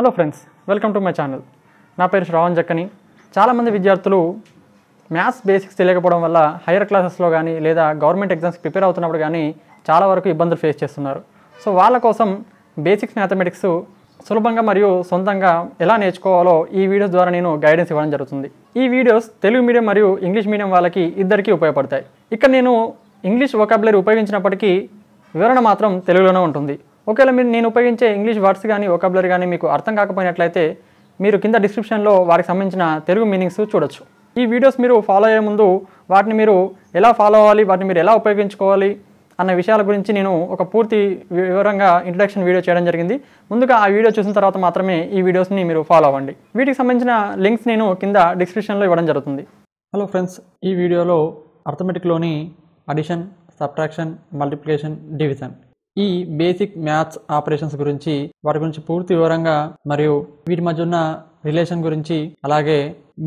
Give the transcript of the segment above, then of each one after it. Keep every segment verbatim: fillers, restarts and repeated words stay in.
Hello friends, welcome to my channel. My name is Shravan Jakkani. Many people maths basics higher classes or government exams prepare face. So, basics mathematics సులభంగా మరియు సొంతంగా ఎలా నేర్చుకోవాలో ఈ videos ద్వారా నేను guidance ఇవ్వడం జరుగుతుంది. ఈ వీడియోస్ తెలుగు మీడియం మరియు ఇంగ్లీష్ మీడియం వాళ్ళకి ఇద్దరికీ ఉపయోగపడతాయి. ఇక్కడ నేను ఇంగ్లీష్ వొకాబులరీ ఉపయోగించినప్పటికీ వివరణ మాత్రం తెలుగులోనే ఉంటుంది. ఒకవేళ మీరు నేను ఉపయోగించే ఇంగ్లీష్ వర్డ్స్ గాని వొకాబులరీ గాని మీకు అర్థం కాకపోయినట్లయితే మీరు కింద డిస్క్రిప్షన్ లో వారికి సంబంధించిన తెలుగు మీనింగ్స్ చూడొచ్చు. ఈ వీడియోస్ మీరు ఫాలో అయ్యే ముందు వాటిని మీరు ఎలా ఫాలో అవ్వాలి, వాటిని మీరు ఎలా ఉపయోగించుకోవాలి అన్న విషయాల గురించి నేను ఒక పూర్తి వివరంగా ఇంట్రడక్షన్ వీడియో చేయడం జరిగింది. ముందుగా ఆ వీడియో చూసిన తర్వాత మాత్రమే ఈ వీడియోస్ ని మీరు ఫాలో అవ్వండి. వీటికి సంబంధించిన లింక్స్ నేను కింద డిస్క్రిప్షన్ లో ఇవ్వడం జరుగుతుంది. హలో ఫ్రెండ్స్, ఈ వీడియోలో అర్థమెటిక్ లోని అడిషన్, సబ్ట్రాక్షన్, మల్టిప్లికేషన్, డివిజన్ ఈ బేసిక్ మ్యాథ్స్ ఆపరేషన్స్ గురించి, వాటి గురించి పూర్తి వివరంగా మరియు వీటి మధ్య ఉన్న రిలేషన్ గురించి, అలాగే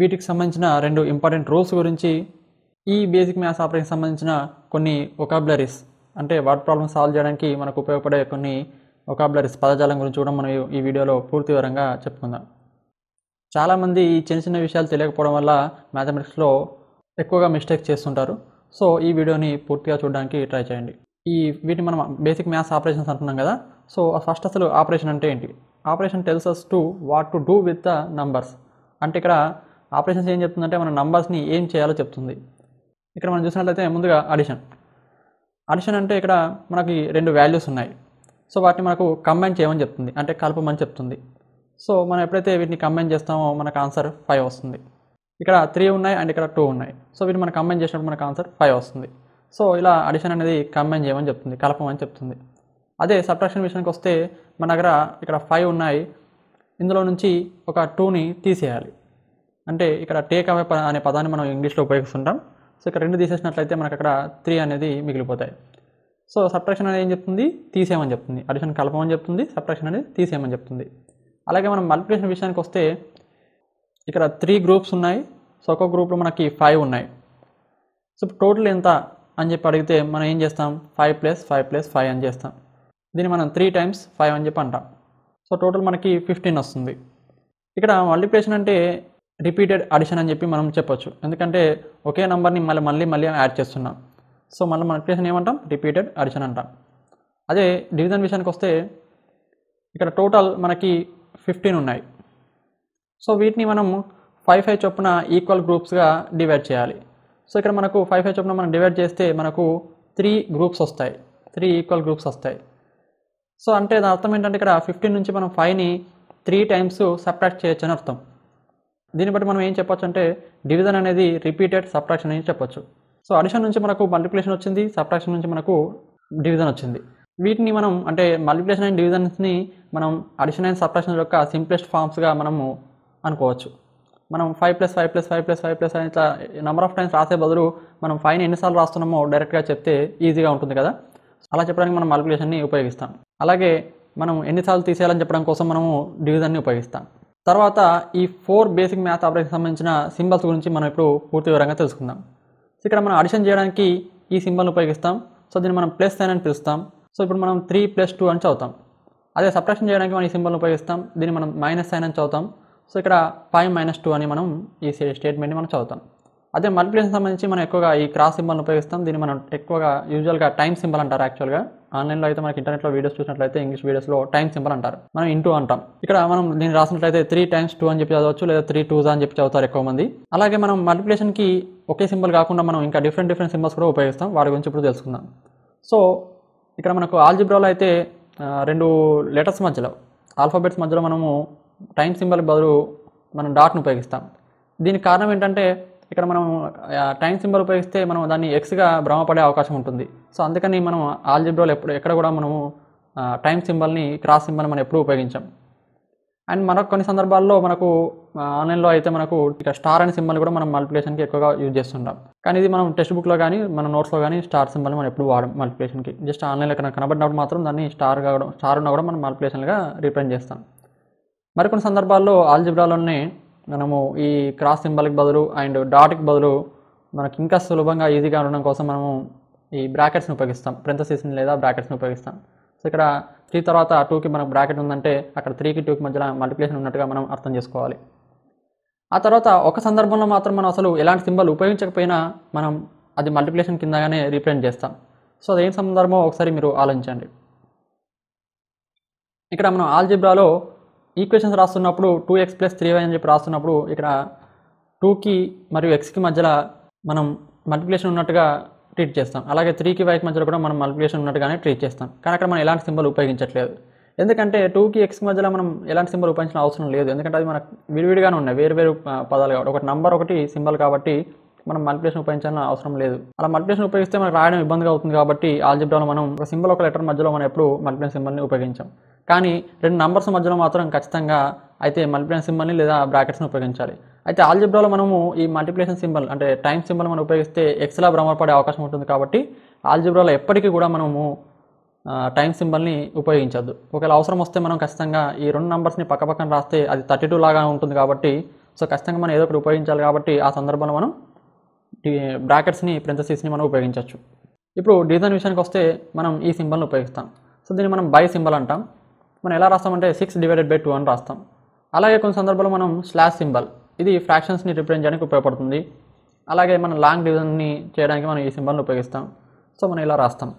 వీటికి సంబంధించిన రెండు ఇంపార్టెంట్ రూల్స్ గురించి, ఈ బేసిక్ మ్యాథ్స్ ఆపరేషన్ సంబంధించిన కొన్ని వొకాబులరీస్ అంటే వర్డ్ ప్రాబ్లమ్ సాల్వ్ చేయడానికి మనకు ఉపయోగపడే కొన్ని వొకాబులరీస్, పదజాలం గురించి కూడా మనం ఈ వీడియోలో పూర్తి వివరంగా చెప్పుకుందాం. చాలామంది ఈ చిన్న చిన్న విషయాలు తెలియకపోవడం వల్ల మ్యాథమెటిక్స్లో ఎక్కువగా మిస్టేక్ చేస్తుంటారు. సో ఈ వీడియోని పూర్తిగా చూడడానికి ట్రై చేయండి. ఈ వీటిని మనం బేసిక్ మ్యాథ్స్ ఆపరేషన్స్ అంటున్నాం కదా. సో ఫస్ట్ అసలు ఆపరేషన్ అంటే ఏంటి? Operation tells us to what to do with the numbers. అంటే ఇక్కడ ఆపరేషన్స్ ఏం చెప్తుందంటే మన నంబర్స్ని ఏం చేయాలో చెప్తుంది. ఇక్కడ మనం చూసినట్లయితే ముందుగా అడిషన్ అడిషన్ అంటే ఇక్కడ మనకి రెండు వాల్యూస్ ఉన్నాయి. సో వాటిని మనకు కంబైన్ చేయమని చెప్తుంది, అంటే కలపమని చెప్తుంది. సో మనం ఎప్పుడైతే వీటిని కంబైన్ చేస్తామో మనకు ఆన్సర్ ఫైవ్ వస్తుంది. ఇక్కడ త్రీ ఉన్నాయి అండ్ ఇక్కడ టూ ఉన్నాయి. సో వీటిని మనం కంబైన్ చేసినప్పుడు మనకు ఆన్సర్ ఫైవ్ వస్తుంది. సో ఇలా అడిషన్ అనేది కంబైన్ చేయమని చెప్తుంది, కలపమని చెప్తుంది. అదే సబ్ట్రాక్షన్ విషయానికి వస్తే మన దగ్గర ఇక్కడ ఫైవ్ ఉన్నాయి, ఇందులో నుంచి ఒక టూని తీసేయాలి. అంటే ఇక్కడ టేక్ అవే అనే పదాన్ని మనం ఇంగ్లీష్లో ఉపయోగిస్తుంటాం. సో ఇక్కడ రెండు తీసేసినట్లయితే మనకు అక్కడ త్రీ అనేది మిగిలిపోతాయి. సో సబ్ట్రాక్షన్ అనేది ఏం చెప్తుంది? తీసేయమని చెప్తుంది. అడిషన్ కలపమని చెప్తుంది, సబ్ట్రాక్షన్ అనేది తీసేయమని చెప్తుంది. అలాగే మనం మల్టిప్లికేషన్ విషయానికి వస్తే ఇక్కడ త్రీ గ్రూప్స్ ఉన్నాయి. సో ఒక్కో గ్రూప్లో మనకి ఫైవ్ ఉన్నాయి. సో టోటల్ ఎంత అని చెప్పి అడిగితే మనం ఏం చేస్తాం? Five plus five plus five అని చేస్తాం. దీన్ని మనం త్రీ టైమ్స్ ఫైవ్ అని చెప్పి అంటాం. సో టోటల్ మనకి ఫిఫ్టీన్ వస్తుంది. ఇక్కడ మల్టిప్లికేషన్ అంటే రిపీటెడ్ అడిషన్ అని చెప్పి మనం చెప్పొచ్చు, ఎందుకంటే ఒకే నెంబర్ని మళ్ళీ మళ్ళీ మళ్ళీ యాడ్ చేస్తున్నాం. సో మళ్ళీ మల్టిప్లికేషన్ ఏమంటాం? రిపీటెడ్ అడిషన్ అంటాం. అదే డివిజన్ విషయానికి వస్తే ఇక్కడ టోటల్ మనకి ఫిఫ్టీన్ ఉన్నాయి. సో వీటిని మనం ఫైవ్ ఫైవ్ చొప్పున ఈక్వల్ గ్రూప్స్గా డివైడ్ చేయాలి. సో ఇక్కడ మనకు ఫైవ్ ఫైవ్ చొప్పున మనం డివైడ్ చేస్తే మనకు త్రీ గ్రూప్స్ వస్తాయి, త్రీ ఈక్వల్ గ్రూప్స్ వస్తాయి. సో అంటే దాని అర్థం ఏంటంటే ఇక్కడ ఫిఫ్టీన్ నుంచి మనం ఫైవ్ని త్రీ టైమ్స్ సబ్ట్రాక్ట్ చేయొచ్చు అని అర్థం. దీన్ని బట్టి మనం ఏం చెప్పొచ్చు అంటే డివిజన్ అనేది రిపీటెడ్ సబ్ట్రాక్షన్ అని చెప్పొచ్చు. సో అడిషన్ నుంచి మనకు మల్టిప్లికేషన్ వచ్చింది, సబ్ట్రాక్షన్ నుంచి మనకు డివిజన్ వచ్చింది. వీటిని మనం అంటే మల్టిప్లికేషన్ అండ్ డివిజన్స్ని మనం అడిషన్ అండ్ సబ్ట్రాక్షన్ యొక్క సింప్లెస్ట్ ఫామ్స్గా మనము అనుకోవచ్చు. మనం five plus five plus five plus five plus ఇట్లా నెంబర్ ఆఫ్ టైమ్స్ రాసే బదులు మనం ఫైవ్ని ఎన్నిసార్లు రాస్తున్నామో డైరెక్ట్గా చెప్తే ఈజీగా ఉంటుంది కదా. అలా చెప్పడానికి మనం మల్టిప్లికేషన్ని ఉపయోగిస్తాం. అలాగే మనం ఎన్నిసార్లు తీసేయాలని చెప్పడం కోసం మనము డివిజన్ని ఉపయోగిస్తాం. తర్వాత ఈ ఫోర్ బేసిక్ మ్యాథ్ ఆపరేషన్ సంబంధించిన సింబల్స్ గురించి మనం ఇప్పుడు పూర్తి వివరంగా తెలుసుకుందాం. సో ఇక్కడ మనం అడిషన్ చేయడానికి ఈ సింబల్ని ఉపయోగిస్తాం. సో దీన్ని మనం ప్లస్ సైన్ అని పిలుస్తాం. సో ఇప్పుడు మనం త్రీ ప్లస్ టూ అని చదువుతాం. అదే సబ్ట్రాక్షన్ చేయడానికి మనం ఈ సింబల్ని ఉపయోగిస్తాం, దీన్ని మనం మైనస్ సైన్ అని చదువుతాం. సో ఇక్కడ ఫైవ్ మైనస్ టూ అని మనం ఈ స్టేట్మెంట్ని మనం చదువుతాం. అదే మల్టిప్లికేషన్ సంబంధించి మనం ఎక్కువగా ఈ క్రాస్ సింబల్ని ఉపయోగిస్తాం. దీన్ని మనం ఎక్కువగా యూజువల్గా టైం సింబల్ అంటారు. యాక్చువల్గా ఆన్లైన్లో అయితే మనకి ఇంటర్నెట్లో వీడియోస్ చూసినట్లయితే ఇంగ్లీష్ వీడియోస్లో టైం సింబల్ అంటారు, మనం ఇంటూ అంటాం. ఇక్కడ మనం నేను రాసినట్లయితే త్రీ టైమ్స్ టూ అని చెప్పి చదవచ్చు, లేదా త్రీ టూస్ అని చెప్పి చదువుతారు ఎక్కువ మంది. అలాగే మనం మల్టిప్లికేషన్కి ఒకే సింబల్ కాకుండా మనం ఇంకా డిఫరెంట్ డిఫరెంట్ సింబల్స్ కూడా ఉపయోగిస్తాం. వాటి గురించి ఇప్పుడు తెలుసుకుందాం. సో ఇక్కడ మనకు ఆల్జీబ్రాలో అయితే రెండు లెటర్స్ మధ్యలో, ఆల్ఫాబెట్స్ మధ్యలో మనము టైం సింబల్ బదులు మనం డాట్ను ఉపయోగిస్తాం. దీనికి కారణం ఏంటంటే ఇక్కడ మనం టైం సింబల్ ఉపయోగిస్తే మనం దాన్ని ఎక్స్గా భ్రమపడే అవకాశం ఉంటుంది. సో అందుకని మనం ఆల్జీబ్రాలో ఎప్పుడు ఎక్కడ కూడా మనము టైం సింబల్ని, క్రాస్ సింబల్ మనం ఎప్పుడూ ఉపయోగించాం. అండ్ మనకు కొన్ని సందర్భాల్లో మనకు ఆన్లైన్లో అయితే మనకు ఇక్కడ స్టార్ అనే సింబల్ కూడా మనం మల్టిప్లికేషన్కి ఎక్కువగా యూజ్ చేస్తుంటాం. కానీ ఇది మనం టెక్స్ట్ బుక్లో కానీ మన నోట్స్లో కానీ స్టార్ సింబల్ని మనం ఎప్పుడు వాడం మల్టిప్లికేషన్కి. జస్ట్ ఆన్లైన్లో ఎక్కడ కనబడినప్పుడు మాత్రం దాన్ని స్టార్ కావడం, స్టార్ ఉన్నా కూడా మనం మల్టిప్లికేషన్గా రిప్రజెంట్ చేస్తాం. మరికొన్ని సందర్భాల్లో ఆల్జీబ్రాలోనే మనము ఈ క్రాస్ సింబల్కి బదులు అండ్ డాట్కి బదులు మనకి ఇంకా సులభంగా ఈజీగా ఉండడం కోసం మనము ఈ బ్రాకెట్స్ని ఉపయోగిస్తాం, ప్రెంథసిస్ని లేదా బ్రాకెట్స్ని ఉపయోగిస్తాం. సో ఇక్కడ త్రీ తర్వాత టూకి మనకు బ్రాకెట్ ఉందంటే అక్కడ త్రీకి టూకి మధ్యలో మల్టిప్లికేషన్ ఉన్నట్టుగా మనం అర్థం చేసుకోవాలి. ఆ తర్వాత ఒక సందర్భంలో మాత్రం మనం అసలు ఎలాంటి సింబల్ ఉపయోగించకపోయినా మనం అది మల్టిప్లికేషన్ కిందగానే రీప్రెజెంట్ చేస్తాం. సో అదేం సందర్భమో ఒకసారి మీరు ఆలోచించండి. ఇక్కడ మనం ఆల్జీబ్రాలో ఈక్వేషన్స్ రాస్తున్నప్పుడు two X plus three Y అని చెప్పి రాస్తున్నప్పుడు ఇక్కడ టూకి మరియు ఎక్స్కి మధ్యలో మనం మల్టిప్లికేషన్ ఉన్నట్టుగా ట్రీట్ చేస్తాం. అలాగే త్రీకి వైకి మధ్యలో కూడా మనం మల్టిప్లికేషన్ ఉన్నట్టుగానే ట్రీట్ చేస్తాం. కానీ అక్కడ మనం ఎలాంటి సింబల్ ఉపయోగించట్లేదు. ఎందుకంటే టూకి ఎక్స్కి మధ్యలో మనం ఎలాంటి సింబల్ ఉపయోగించిన అవసరం లేదు. ఎందుకంటే అది మనకు విడివిడిగానే ఉన్నాయి, వేరు వేరు పదాలు కాబట్టి, ఒకటి నంబర్ ఒకటి సింబల్ కాబట్టి మనం మల్టిప్లికేషన్ ఉపయోగించాలని అవసరం లేదు. అలా మల్టిప్లికేషన్ ఉపయోగిస్తే మనకు రాయడం ఇబ్బందిగా అవుతుంది కాబట్టి ఆల్జీబ్రాలో మనం ఒక సింబల్ ఒక లెటర్ మధ్యలో మనం ఎప్పుడు మల్టిప్లికేషన్ సింబల్ని ఉపయోగించాం. కానీ రెండు నంబర్స్ మధ్యలో మాత్రం ఖచ్చితంగా అయితే మల్టిప్లికేషన్ సింబల్ని లేదా బ్రాకెట్స్ని ఉపయోగించాలి. అయితే ఆల్జీబ్రాలో మనము ఈ మల్టిప్లికేషన్ సింబల్ అంటే టైం సింబల్ మనం ఉపయోగిస్తే ఎక్స్లా భ్రమపడే అవకాశం ఉంటుంది కాబట్టి ఆల్జీబ్రాలో ఎప్పటికీ కూడా మనము టైం సింబల్ని ఉపయోగించద్దు. ఒకవేళ అవసరం వస్తే మనం ఖచ్చితంగా ఈ రెండు నంబర్స్ని పక్క పక్కన రాస్తే అది థర్టీ టూ లాగా ఉంటుంది కాబట్టి సో ఖచ్చితంగా మనం ఏదో ఒకటి ఉపయోగించాలి కాబట్టి ఆ సందర్భంలో మనం బ్రాకెట్స్ని ప్రింథసిస్ని మనం ఉపయోగించవచ్చు. ఇప్పుడు డివిజన్ విషయానికి వస్తే మనం ఈ సింబల్ని ఉపయోగిస్తాం. సో దీన్ని మనం బై సింబల్ అంటాం. మనం ఎలా రాస్తామంటే సిక్స్ డివైడెడ్ బై టూ అని రాస్తాం. అలాగే కొన్ని సందర్భాల్లో మనం స్లాష్ సింబల్, ఇది ఫ్రాక్షన్స్ని రిప్రజెంట్ చేయడానికి ఉపయోగపడుతుంది. అలాగే మనం లాంగ్ డివిజన్ని చేయడానికి మనం ఈ సింబల్ని ఉపయోగిస్తాం. సో మనం ఇలా రాస్తాం.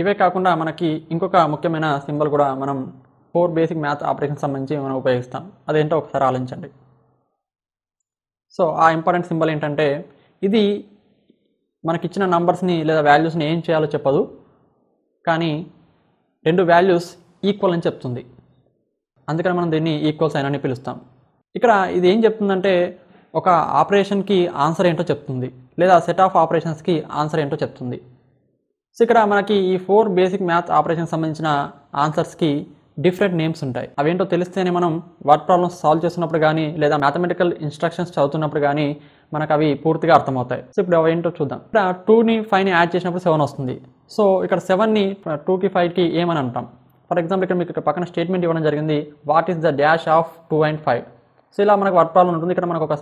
ఇవే కాకుండా మనకి ఇంకొక ముఖ్యమైన సింబల్ కూడా మనం ఫోర్ బేసిక్ మ్యాథ్ ఆపరేషన్ సంబంధించి మనం ఉపయోగిస్తాం. అదేంటో ఒకసారి ఆలోచించండి. సో ఆ ఇంపార్టెంట్ సింబల్ ఏంటంటే ఇది మనకిచ్చిన నంబర్స్ని లేదా వాల్యూస్ని ఏం చేయాలో చెప్పదు, కానీ రెండు వాల్యూస్ ఈక్వల్ అని చెప్తుంది. అందుకని మనం దీన్ని ఈక్వల్ సైన్ అని పిలుస్తాం. ఇక్కడ ఇది ఏం చెప్తుందంటే ఒక ఆపరేషన్కి ఆన్సర్ ఏంటో చెప్తుంది, లేదా సెట్ ఆఫ్ ఆపరేషన్స్కి ఆన్సర్ ఏంటో చెప్తుంది. సో ఇక్కడ మనకి ఈ ఫోర్ బేసిక్ మ్యాథ్ ఆపరేషన్కి సంబంధించిన ఆన్సర్స్కి డిఫరెంట్ నేమ్స్ ఉంటాయి. అవేంటో తెలిస్తేనే మనం వర్డ్ ప్రాబ్లమ్స్ సాల్వ్ చేస్తున్నప్పుడు కానీ లేదా మ్యాథమెటికల్ ఇన్స్ట్రక్షన్స్ చదువుతున్నప్పుడు కానీ మనకు అవి పూర్తిగా అర్థమవుతాయి. సో ఇప్పుడు అవేంటో చూద్దాం. ఇక్కడ టూని ఫైవ్ని యాడ్ చేసినప్పుడు సెవెన్ వస్తుంది. సో ఇక్కడ సెవెన్ని టూకి ఫైవ్కి ఏమని అంటాం? ఫర్ ఎగ్జాంపుల్ ఇక్కడ మీకు ఇక్కడ పక్కన స్టేట్మెంట్ ఇవ్వడం జరిగింది, what is the dash of two and five. So ఇలా మనకు వర్డ్ ప్రాబ్లం ఉంటుంది, ఇక్కడ మనకు ఒక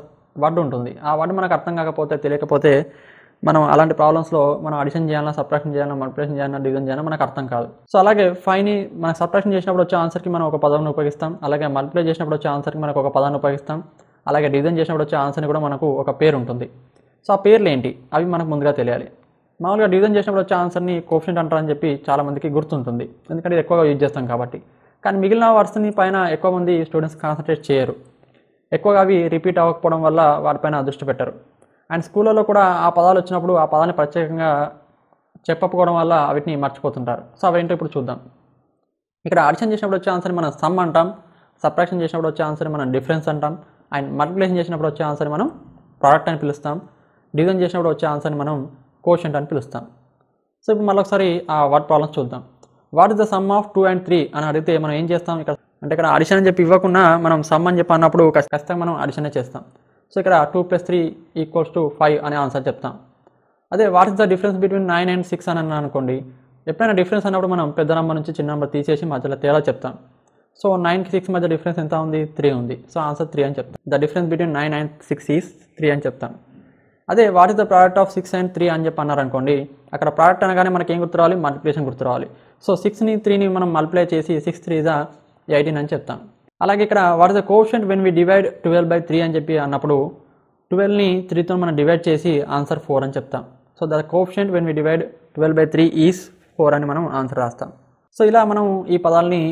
వర్డ్ ఉంటుంది. ఆ వర్డ్ మనకు అర్థం కాకపోతే తెలియకపోతే మనం అలాంటి ప్రాబ్లమ్స్లో మనం అడిషన్ చేయాలన్నా సబ్ట్రాక్షన్ చేయాలన్నా మల్టిప్లికేషన్ చేయాలన్నా డివిజన్ చేయాలన్నా మనకు అర్థం కాదు. సో అలాగే ఫైవ్ని మనకు సబ్ట్రాక్షన్ చేసినప్పుడు వచ్చే ఆన్సర్కి మనం ఒక పదాన్ని ఉపయోగిస్తాం, అలాగే మల్టిప్లై చేసినప్పుడు వచ్చే ఆన్సర్కి మనకు ఒక పదాన్ని ఉపయోగిస్తాం, అలాగే డివిజన్ చేసినప్పుడు వచ్చే ఆన్సర్ని కూడా మనకు ఒక పేరు ఉంటుంది. సో ఆ పేర్లు ఏంటి అవి మనకు ముందుగా తెలియాలి. మామూలుగా డివిజన్ చేసినప్పుడు వచ్చే ఆన్సర్ని కోఎఫిషియంట్ అంటారని చెప్పి చాలామందికి గుర్తుంటుంది, ఎందుకంటే ఇది ఎక్కువగా యూజ్ చేస్తాం కాబట్టి. కానీ మిగిలిన వర్డ్స్ని పైన ఎక్కువ మంది స్టూడెంట్స్ కాన్సన్ట్రేట్ చేయరు, ఎక్కువగా అవి రిపీట్ అవ్వకపోవడం వల్ల వాటిపైన దృష్టి పెట్టరు. అండ్ స్కూళ్ళలో కూడా ఆ పదాలు వచ్చినప్పుడు ఆ పదాన్ని ప్రత్యేకంగా చెప్పకపోవడం వల్ల వీటిని మర్చిపోతుంటారు. సో అవేంటో ఇప్పుడు చూద్దాం. ఇక్కడ అడిషన్ చేసినప్పుడు వచ్చే ఆన్సర్ని మనం సమ్ అంటాం, సబ్ట్రాక్షన్ చేసినప్పుడు వచ్చే ఆన్సర్ని మనం డిఫరెన్స్ అంటాం, అండ్ మల్టిప్లికేషన్ చేసినప్పుడు వచ్చే ఆన్సర్ని మనం ప్రోడక్ట్ అని పిలుస్తాం, డివిజన్ చేసినప్పుడు వచ్చే ఆన్సర్ని మనం కోషెంట్ అని పిలుస్తాం. సో ఇప్పుడు మళ్ళొకసారి ఆ వర్డ్ ప్రాబ్లమ్స్ చూద్దాం. What is the sum of two and three అని అడిగితే మనం ఏం చేస్తాం? ఇక్కడ అంటే ఇక్కడ అడిషన్ అని చెప్పి ఇవ్వకుండా మనం సమ్ అని చెప్పి అన్నప్పుడు ఖచ్చితంగా మనం అడిషనే చేస్తాం. సో ఇక్కడ two plus three equals to five అనే ఆన్సర్ చెప్తాం. అదే what is the difference between nine and six అని అనుకోండి, ఎప్పుడైనా డిఫరెన్స్ అన్నప్పుడు మనం పెద్ద నంబర్ నుంచి చిన్న నంబర్ తీసేసి మధ్యలో తేడా చెప్తాం. సో నైన్కి సిక్స్ మధ్య డిఫరెన్స్ ఎంత ఉంది? త్రీ ఉంది. సో ఆన్సర్ త్రీ అని చెప్తాం. The difference between nine and six is three అని చెప్తాం. అదే what is the product of six and three అని చెప్పి అన్నారనుకోండి, అక్కడ ప్రోడక్ట్ అనగానే మనకి ఏం గుర్తురావాలి? మల్టిప్లికేషన్ గుర్తురావాలి. సో సిక్స్ని త్రీని మనం మల్టిప్లై చేసి సిక్స్ త్రీ ఇస్ ఎయిటీన్ అని చెప్తాం. అలాగే ఇక్కడ what is the coefficient when we divide twelve by three అని చెప్పి అన్నప్పుడు ట్వెల్వ్ని త్రీతో మనం డివైడ్ చేసి ఆన్సర్ ఫోర్ అని చెప్తాం. So the coefficient when we divide twelve by three is four అని మనం ఆన్సర్ రాస్తాం. సో ఇలా మనం ఈ పదాలని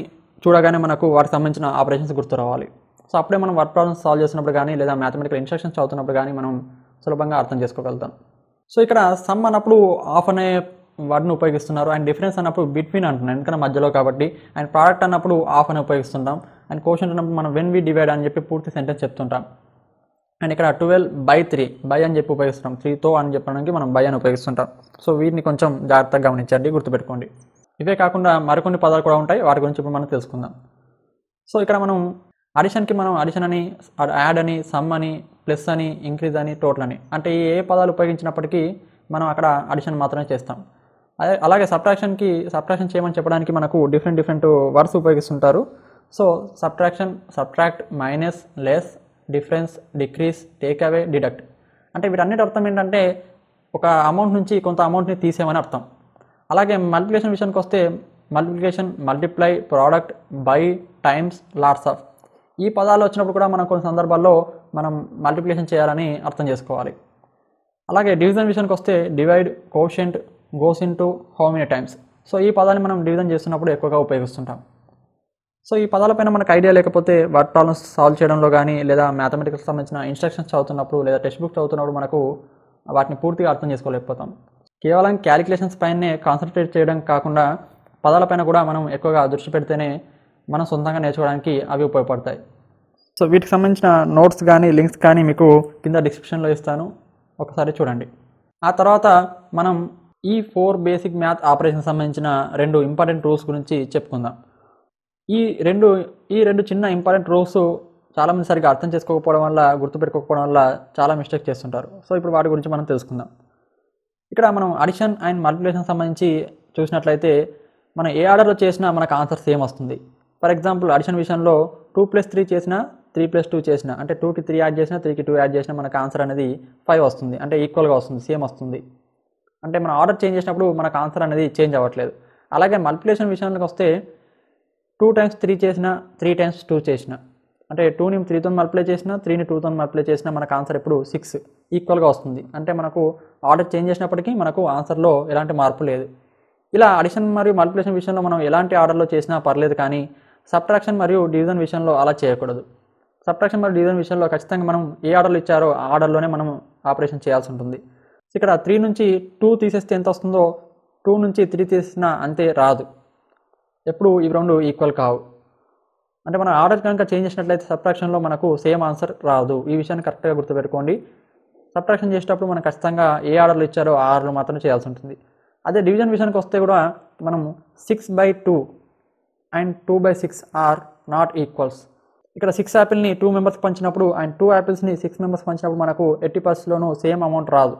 చూడగానే మనకు వాటికి సంబంధించిన ఆపరేషన్స్ గుర్తు రావాలి. సో అప్పుడే మనం వర్డ్ ప్రాబ్లమ్స్ సాల్వ్ చేసినప్పుడు కానీ లేదా మ్యాథమెటికల్ ఇన్స్ట్రక్షన్స్ చదువుతున్నప్పుడు కానీ మనం సులభంగా అర్థం చేసుకోగలుగుతాం. సో ఇక్కడ సమ్ అన్నప్పుడు ఆఫ్ అనే వర్డ్ని ఉపయోగిస్తున్నారు, అండ్ డిఫరెన్స్ అన్నప్పుడు బిట్వీన్ అంటున్నాం ఎందుకంటే మధ్యలో కాబట్టి, అండ్ ప్రోడక్ట్ అన్నప్పుడు ఆఫ్ అని ఉపయోగిస్తుంటాం, అండ్ కోషెంట్ అన్నప్పుడు మనం వెన్ వి డివైడ్ అని చెప్పి పూర్తి సెంటెన్స్ చెప్తుంటాం, అండ్ ఇక్కడ ట్వెల్వ్ బై త్రీ బై అని చెప్పి ఉపయోగిస్తున్నాం, త్రీతో అని చెప్పడానికి మనం బై అని ఉపయోగిస్తుంటాం. సో వీటిని కొంచెం జాగ్రత్తగా గమనించండి, గుర్తుపెట్టుకోండి. ఇవే కాకుండా మరికొన్ని పదాలు కూడా ఉంటాయి, వాటి గురించి ఇప్పుడు మనం తెలుసుకుందాం. సో ఇక్కడ మనం అడిషన్కి మనం అడిషన్ అని, యాడ్ అని, సమ్ అని, ప్లస్ అని, ఇంక్రీజ్ అని, టోటల్ అని అంటే ఏ పదాలు ఉపయోగించినప్పటికీ మనం అక్కడ అడిషన్ మాత్రమే చేస్తాం. అదే అలాగే సబ్ట్రాక్షన్కి సబ్ట్రాక్షన్ చేయమని చెప్పడానికి మనకు డిఫరెంట్ డిఫరెంట్ వర్డ్స్ ఉపయోగిస్తుంటారు. So subtraction, subtract, minus, less, difference, decrease, take away, deduct అంటే వీటన్నిటి అర్థం ఏంటంటే ఒక అమౌంట్ నుంచి కొంత అమౌంట్ని తీసేయమని అర్థం. అలాగే మల్టిప్లికేషన్ విషయానికి వస్తే multiplication, multiply, product, by, times, lots of. ఈ పదాలు వచ్చినప్పుడు కూడా మనం కొన్ని సందర్భాల్లో మనం మల్టిప్లికేషన్ చేయాలని అర్థం చేసుకోవాలి. అలాగే డివిజన్ విషయానికి వస్తే divide, quotient, goes into how many times. So ఈ పదాన్ని మనం డివిజన్ చేస్తున్నప్పుడు ఎక్కువగా ఉపయోగిస్తుంటాం. సో ఈ పదాలపైన మనకు ఐడియా లేకపోతే వర్డ్ ప్రాబ్లమ్స్ సాల్వ్ చేయడంలో కానీ, లేదా మ్యాథమెటిక్స్కి సంబంధించిన ఇన్స్ట్రక్షన్స్ చదువుతున్నప్పుడు లేదా టెక్స్ట్ బుక్ చదువుతున్నప్పుడు మనకు వాటిని పూర్తిగా అర్థం చేసుకోలేకపోతాం. కేవలం క్యాలిక్యులేషన్స్ పైనే కాన్సన్ట్రేట్ చేయడం కాకుండా పదాలపైన కూడా మనం ఎక్కువగా దృష్టి పెడితేనే మనం సొంతంగా నేర్చుకోవడానికి అవి ఉపయోగపడతాయి. సో వీటికి సంబంధించిన నోట్స్ కానీ లింక్స్ కానీ మీకు కింద డిస్క్రిప్షన్లో ఇస్తాను, ఒకసారి చూడండి. ఆ తర్వాత మనం ఈ ఫోర్ బేసిక్ మ్యాథ్ ఆపరేషన్ సంబంధించిన రెండు ఇంపార్టెంట్ రూల్స్ గురించి చెప్పుకుందాం. ఈ రెండు ఈ రెండు చిన్న ఇంపార్టెంట్ రూల్స్ చాలామంది సరిగ్గా అర్థం చేసుకోకపోవడం వల్ల, గుర్తుపెట్టుకోకపోవడం వల్ల చాలా మిస్టేక్ చేస్తుంటారు. సో ఇప్పుడు వాటి గురించి మనం తెలుసుకుందాం. ఇక్కడ మనం అడిషన్ అండ్ మల్టిప్లికేషన్ సంబంధించి చూసినట్లయితే మనం ఏ ఆర్డర్లో చేసినా మనకు ఆన్సర్ సేమ్ వస్తుంది. ఫర్ ఎగ్జాంపుల్ అడిషన్ విషయంలో టూ ప్లస్ త్రీ చేసినా, త్రీ ప్లస్ టూ చేసినా, అంటే టూకి త్రీ యాడ్ చేసినా, త్రీకి టూ యాడ్ చేసినా మనకు ఆన్సర్ అనేది ఫైవ్ వస్తుంది, అంటే ఈక్వల్గా వస్తుంది, సేమ్ వస్తుంది. అంటే మనం ఆర్డర్ చేంజ్ చేసినప్పుడు మనకు ఆన్సర్ అనేది చేంజ్ అవ్వట్లేదు. అలాగే మల్టిప్లికేషన్ విషయానికి వస్తే టూ టైమ్స్ త్రీ చేసినా, త్రీ టైమ్స్ టూ చేసినా, అంటే టూని త్రీతో మల్టిప్లై చేసినా, త్రీని టూతో మల్టిప్లై చేసినా మనకు ఆన్సర్ ఇప్పుడు సిక్స్ ఈక్వల్గా వస్తుంది. అంటే మనకు ఆర్డర్ చేంజ్ చేసినప్పటికీ మనకు ఆన్సర్లో ఎలాంటి మార్పు లేదు. ఇలా అడిషన్ మరియు మల్టిప్లికేషన్ విషయంలో మనం ఎలాంటి ఆర్డర్లో చేసినా పర్లేదు, కానీ సబ్ట్రాక్షన్ మరియు డివిజన్ విషయంలో అలా చేయకూడదు. సబ్ట్రాక్షన్ మరియు డివిజన్ విషయంలో ఖచ్చితంగా మనం ఏ ఆర్డర్లు ఇచ్చారో ఆ ఆర్డర్లోనే మనం ఆపరేషన్ చేయాల్సి ఉంటుంది. ఇక్కడ త్రీ నుంచి టూ తీసేస్తే ఎంత వస్తుందో, టూ నుంచి త్రీ తీసేసినా అంతే రాదు. ఎప్పుడు ఈ రెండు ఈక్వల్ కావు. అంటే మనం ఆర్డర్ కనుక చేంజ్ చేసినట్లయితే సబ్ట్రాక్షన్లో మనకు సేమ్ ఆన్సర్ రాదు. ఈ విషయాన్ని కరెక్ట్గా గుర్తుపెట్టుకోండి. సబ్ట్రాక్షన్ చేసేటప్పుడు మనం ఖచ్చితంగా ఏ ఆర్డర్లు ఇచ్చారో ఆ ఆర్డర్లు మాత్రమే చేయాల్సి ఉంటుంది. అదే డివిజన్ విషయానికి వస్తే కూడా మనము six by two and two by six are not equals. ఇక్కడ సిక్స్ యాపిల్ని టూ మెంబర్స్ పంచినప్పుడు అండ్ టూ యాపిల్స్ని సిక్స్ మెంబర్స్ పంచినప్పుడు మనకు ఎట్టి పర్సెంట్లోనూ సేమ్ అమౌంట్ రాదు.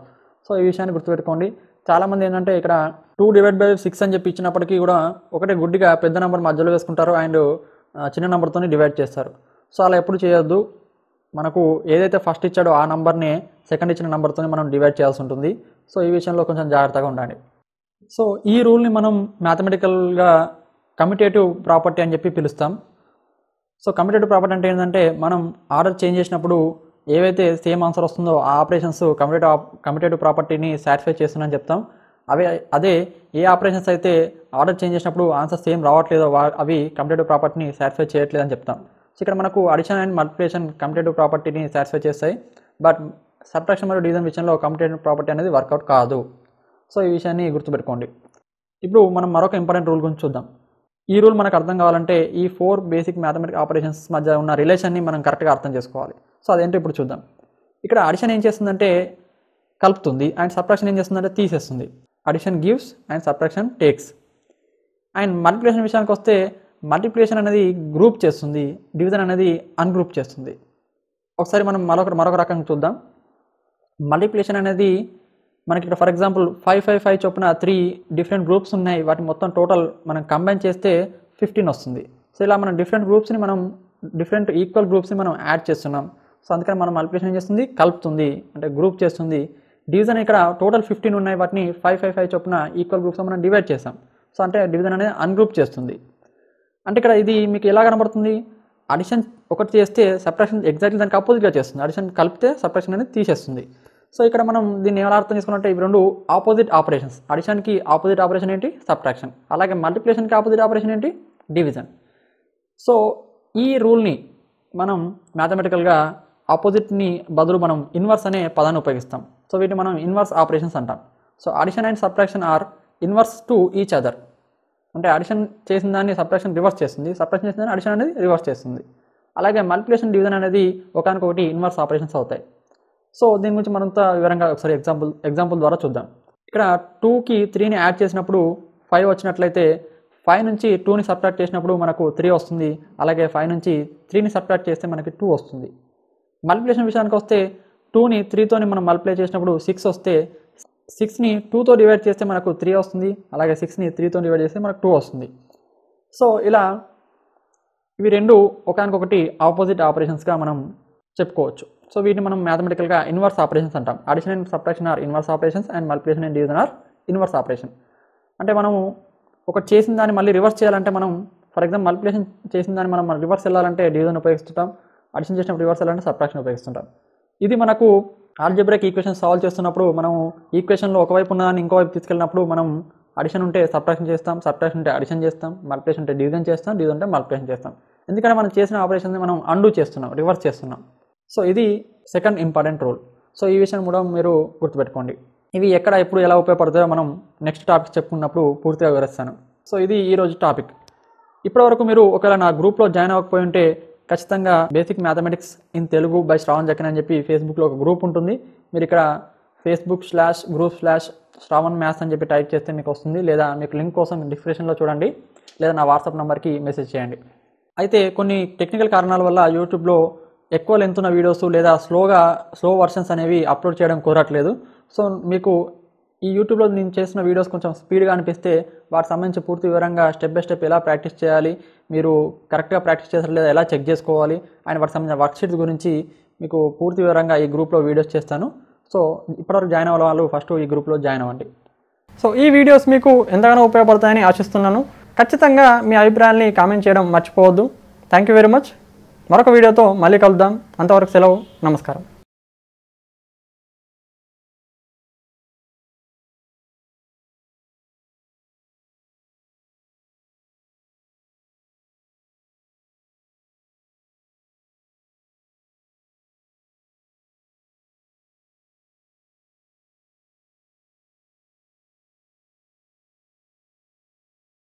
సో ఈ విషయాన్ని గుర్తుపెట్టుకోండి. చాలామంది ఏంటంటే ఇక్కడ టూ డివైడ్ బై సిక్స్ అని చెప్పి ఇచ్చినప్పటికీ కూడా ఒకటే గుడ్డిగా పెద్ద నెంబర్ మధ్యలో వేసుకుంటారు అండ్ చిన్న నెంబర్తోనే డివైడ్ చేస్తారు. సో అలా ఎప్పుడు చేయొద్దు. మనకు ఏదైతే ఫస్ట్ ఇచ్చాడో ఆ నెంబర్ని సెకండ్ ఇచ్చిన నెంబర్తోనే మనం డివైడ్ చేయాల్సి ఉంటుంది. సో ఈ విషయంలో కొంచెం జాగ్రత్తగా ఉండండి. సో ఈ రూల్ని మనం మ్యాథమెటికల్గా కమ్యూటేటివ్ ప్రాపర్టీ అని చెప్పి పిలుస్తాం. సో కమ్యూటేటివ్ ప్రాపర్టీ అంటే ఏంటంటే మనం ఆర్డర్ చేంజ్ చేసినప్పుడు ఏవైతే సేమ్ ఆన్సర్ వస్తుందో ఆ ఆపరేషన్స్ కమ్యూటేటివ్ కమ్యూటేటివ్ ప్రాపర్టీని సాటిస్ఫై చేస్తుందని చెప్తాం. అవే అదే ఏ ఆపరేషన్స్ అయితే ఆర్డర్ చేంజ్ చేసినప్పుడు ఆన్సర్ సేమ్ రావట్లేదో అవి కమ్యూటేటివ్ ప్రాపర్టీని సాటిస్ఫై చేయట్లేదని చెప్తాం. సో ఇక్కడ మనకు అడిషన్ అండ్ మల్టిప్లికేషన్ కమ్యూటేటివ్ ప్రాపర్టీని సాటిస్ఫై చేస్తాయి, బట్ సబ్ట్రాక్షన్ మరియు డివిజన్ విషయంలో కమ్యూటేటివ్ ప్రాపర్టీ అనేది వర్కౌట్ కాదు. సో ఈ విషయాన్ని గుర్తుపెట్టుకోండి. ఇప్పుడు మనం మరొక ఇంపార్టెంట్ రూల్ గురించి చూద్దాం. ఈ రూల్ మనకు అర్థం కావాలంటే ఈ ఫోర్ బేసిక్ మ్యాథమెటిక్ ఆపరేషన్స్ మధ్య ఉన్న రిలేషన్ని మనం కరెక్ట్గా అర్థం చేసుకోవాలి. సో అదేంటో ఇప్పుడు చూద్దాం. ఇక్కడ అడిషన్ ఏం చేస్తుందంటే కలుపుతుంది అండ్ సబ్ట్రాక్షన్ ఏం చేస్తుందంటే తీసేస్తుంది. Addition gives and subtraction takes. And multiplication విషయానికి వస్తే మల్టిప్లికేషన్ అనేది గ్రూప్ చేస్తుంది, డివిజన్ అనేది అన్గ్రూప్ చేస్తుంది. ఒకసారి మనం మరొక మరొక రకంగా చూద్దాం. మల్టిప్లికేషన్ అనేది మనకి ఇక్కడ for example five five five చొప్పున త్రీ డిఫరెంట్ గ్రూప్స్ ఉన్నాయి, వాటి మొత్తం టోటల్ మనం కంబైన్ చేస్తే ఫిఫ్టీన్ వస్తుంది. సో ఇలా మనం డిఫరెంట్ గ్రూప్స్ని మనం డిఫరెంట్ ఈక్వల్ గ్రూప్స్ని మనం యాడ్ చేస్తున్నాం. సో అందుకని మనం మల్టిప్లికేషన్ ఏం చేస్తుంది, కలుపుతుంది, అంటే గ్రూప్ చేస్తుంది. డివిజన్ ఇక్కడ టోటల్ ఫిఫ్టీన్ ఉన్నాయి, వాటిని ఫైవ్ ఫైవ్ ఫైవ్ చొప్పున ఈక్వల్ గ్రూప్స్లో మనం డివైడ్ చేస్తాం. సో అంటే డివిజన్ అనేది అన్గ్రూప్ చేస్తుంది. అంటే ఇక్కడ ఇది మీకు ఎలా కనబడుతుంది, అడిషన్ ఒకటి చేస్తే సబ్ట్రాక్షన్ ఎగ్జాక్ట్లీ దానికి అపోజిట్గా చేస్తుంది, అడిషన్ కలిపితే సబ్ట్రాక్షన్ అనేది తీసేస్తుంది. సో ఇక్కడ మనం దీన్ని ఎలా అర్థం చేసుకున్నామంటే ఇవి రెండు ఆపోజిట్ ఆపరేషన్స్. అడిషన్కి ఆపోజిట్ ఆపరేషన్ ఏంటి, సబ్ట్రాక్షన్. అలాగే మల్టిప్లికేషన్కి ఆపోజిట్ ఆపరేషన్ ఏంటి, డివిజన్. సో ఈ రూల్ని మనం మ్యాథమెటికల్గా ఆపోజిట్ని బదులు మనం ఇన్వర్స్ అనే పదాన్ని ఉపయోగిస్తాం. సో వీటిని మనం ఇన్వర్స్ ఆపరేషన్స్ అంటాం. So addition and subtraction are inverse to each other. అంటే అడిషన్ చేసిన దాన్ని సబ్ట్రాక్షన్ రివర్స్ చేస్తుంది, సబ్ట్రాక్షన్ చేసిన దాన్ని అడిషన్ అనేది రివర్స్ చేస్తుంది. అలాగే మల్టిప్లికేషన్ డివిజన్ అనేది ఒకదానికొకటి ఇన్వర్స్ ఆపరేషన్స్ అవుతాయి. సో దీని గురించి మనంత వివరంగా ఒకసారి ఎగ్జాంపుల్ ఎగ్జాంపుల్ ద్వారా చూద్దాం. ఇక్కడ టూకి త్రీని యాడ్ చేసినప్పుడు ఫైవ్ వచ్చినట్లయితే ఫైవ్ నుంచి టూని సబ్ట్రాక్ట్ చేసినప్పుడు మనకు త్రీ వస్తుంది. అలాగే ఫైవ్ నుంచి త్రీని సబ్ట్రాక్ట్ చేస్తే మనకి టూ వస్తుంది. మల్టిప్లికేషన్ విషయానికి వస్తే టూని త్రీతోని మనం మల్టిప్లై చేసినప్పుడు సిక్స్ వస్తే, సిక్స్ని టూతో డివైడ్ చేస్తే మనకు త్రీ వస్తుంది. అలాగే సిక్స్ని త్రీతో డివైడ్ చేస్తే మనకు టూ వస్తుంది. సో ఇలా ఇవి రెండు ఒకదానికొకటి ఆపోజిట్ ఆపరేషన్స్గా మనం చెప్పుకోవచ్చు. సో వీటిని మనం మ్యాథమెటికల్గా ఇన్వర్స్ ఆపరేషన్స్ అంటాం. Addition and subtraction are inverse operations and multiplication and division are inverse operation. అంటే మనము ఒకటి చేసిన దాన్ని మళ్ళీ రివర్స్ చేయాలంటే మనం ఫర్ ఎగ్జాంపుల్ మల్టిప్లికేషన్ చేసిన దాన్ని మనం రివర్స్ వెళ్ళాలంటే డివిజన్ ఉపయోగిస్తుంటాం, అడిషన్ చేసిన రివర్స్ వెళ్ళాలంటే సబ్ట్రాక్షన్ ఉపయోగిస్తుంటాం. ఇది మనకు ఆల్జీబ్రిక్ ఈక్వేషన్ సాల్వ్ చేస్తున్నప్పుడు మనం ఈక్వేషన్లో ఒకవైపు ఉన్నదాన్ని ఇంకోవైపు తీసుకెళ్ళినప్పుడు మనం అడిషన్ ఉంటే సబ్ట్రాక్షన్ చేస్తాం, సబ్ట్రాక్షన్ ఉంటే అడిషన్ చేస్తాం, మల్టిప్లికేషన్ ఉంటే డివిజన్ చేస్తాం, డివిజన్ ఉంటే మల్టిప్లికేషన్ చేస్తాం. ఎందుకంటే మనం చేసిన ఆపరేషన్ని మనం అండూ చేస్తున్నాం, రివర్స్ చేస్తున్నాం. సో ఇది సెకండ్ ఇంపార్టెంట్ రూల్. సో ఈ విషయం కూడా మీరు గుర్తుపెట్టుకోండి. ఇవి ఎక్కడ ఎప్పుడు ఎలా ఉపయోగపడుతుందో మనం నెక్స్ట్ టాపిక్ చెప్పుకున్నప్పుడు పూర్తిగా వివరిస్తాను. సో ఇది ఈరోజు టాపిక్. ఇప్పటివరకు మీరు ఒకవేళ నా గ్రూప్లో జాయిన్ అవ్వకపోయి ఉంటే ఖచ్చితంగా basic mathematics in Telugu by Shravan Jakkani అని చెప్పి ఫేస్బుక్లో ఒక గ్రూప్ ఉంటుంది. మీరు ఇక్కడ Facebook slash group slash Shravan maths అని చెప్పి టైప్ చేస్తే మీకు వస్తుంది, లేదా మీకు లింక్ కోసం డిస్క్రిప్షన్లో చూడండి, లేదా నా వాట్సాప్ నెంబర్కి మెసేజ్ చేయండి. అయితే కొన్ని టెక్నికల్ కారణాల వల్ల యూట్యూబ్లో ఎక్కువ లెంత్ ఉన్న వీడియోస్ లేదా స్లోగా స్లో వర్షన్స్ అనేవి అప్లోడ్ చేయడం కుదరట్లేదు. సో మీకు ఈ యూట్యూబ్లో నేను చేసిన వీడియోస్ కొంచెం స్పీడ్గా అనిపిస్తే వాటికి సంబంధించి పూర్తి వివరంగా స్టెప్ బై స్టెప్ ఎలా ప్రాక్టీస్ చేయాలి, మీరు కరెక్ట్గా ప్రాక్టీస్ చేస్తారు లేదా ఎలా చెక్ చేసుకోవాలి అండ్ వాటికి సంబంధించిన వర్క్షీట్స్ గురించి మీకు పూర్తి వివరంగా ఈ గ్రూప్లో వీడియోస్ చేస్తాను. సో ఇప్పటివరకు జాయిన్ అవ్వాలి వాళ్ళు ఫస్ట్ ఈ గ్రూప్లో జాయిన్ అవ్వండి. సో ఈ వీడియోస్ మీకు ఎంతగానో ఉపయోగపడతాయని ఆశిస్తున్నాను. ఖచ్చితంగా మీ అభిప్రాయాన్ని కామెంట్ చేయడం మర్చిపోవద్దు. Thank you very much. మరొక వీడియోతో మళ్ళీ కలుద్దాం. అంతవరకు సెలవు. నమస్కారం.